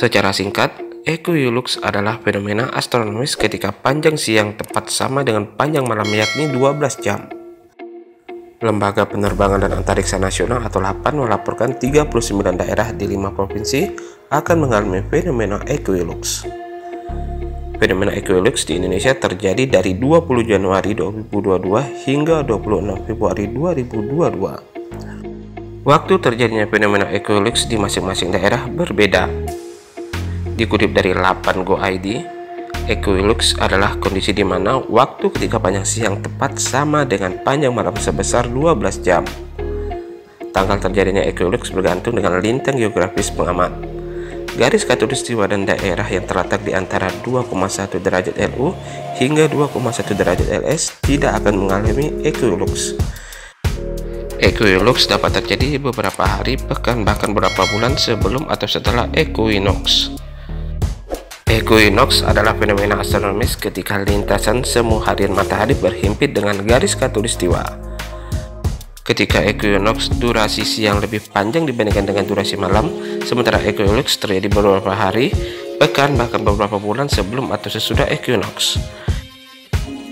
Secara singkat, Equilux adalah fenomena astronomis ketika panjang siang tepat sama dengan panjang malam, yakni 12 jam. Lembaga Penerbangan dan Antariksa Nasional atau LAPAN melaporkan 39 daerah di 5 provinsi akan mengalami fenomena Equilux. Fenomena Equilux di Indonesia terjadi dari 20 Januari 2022 hingga 26 Februari 2022. Waktu terjadinya fenomena Equilux di masing-masing daerah berbeda. Dikutip dari LAPAN.go.id, Equilux adalah kondisi di mana waktu ketika panjang siang tepat sama dengan panjang malam sebesar 12 jam. Tanggal terjadinya Equilux bergantung dengan lintang geografis pengamat. Garis khatulistiwa dan daerah yang terletak di antara 2,1 derajat LU hingga 2,1 derajat LS tidak akan mengalami Equilux. Equilux dapat terjadi beberapa hari, pekan, bahkan beberapa bulan sebelum atau setelah Equinox. Equinox adalah fenomena astronomis ketika lintasan semu harian matahari berhimpit dengan garis khatulistiwa. Ketika Equinox, durasi siang lebih panjang dibandingkan dengan durasi malam, sementara Equilux terjadi beberapa hari, pekan, bahkan beberapa bulan sebelum atau sesudah Equinox.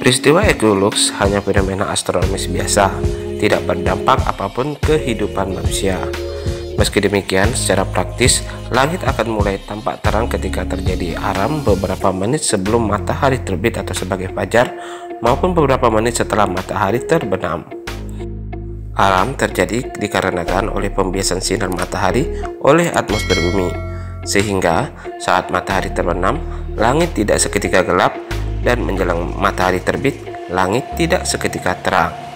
Peristiwa Equilux hanya fenomena astronomis biasa, tidak berdampak apapun kehidupan manusia. Meski demikian, secara praktis, langit akan mulai tampak terang ketika terjadi aram beberapa menit sebelum matahari terbit atau sebagai fajar, maupun beberapa menit setelah matahari terbenam. Aram terjadi dikarenakan oleh pembiasan sinar matahari oleh atmosfer bumi, sehingga saat matahari terbenam, langit tidak seketika gelap, dan menjelang matahari terbit, langit tidak seketika terang.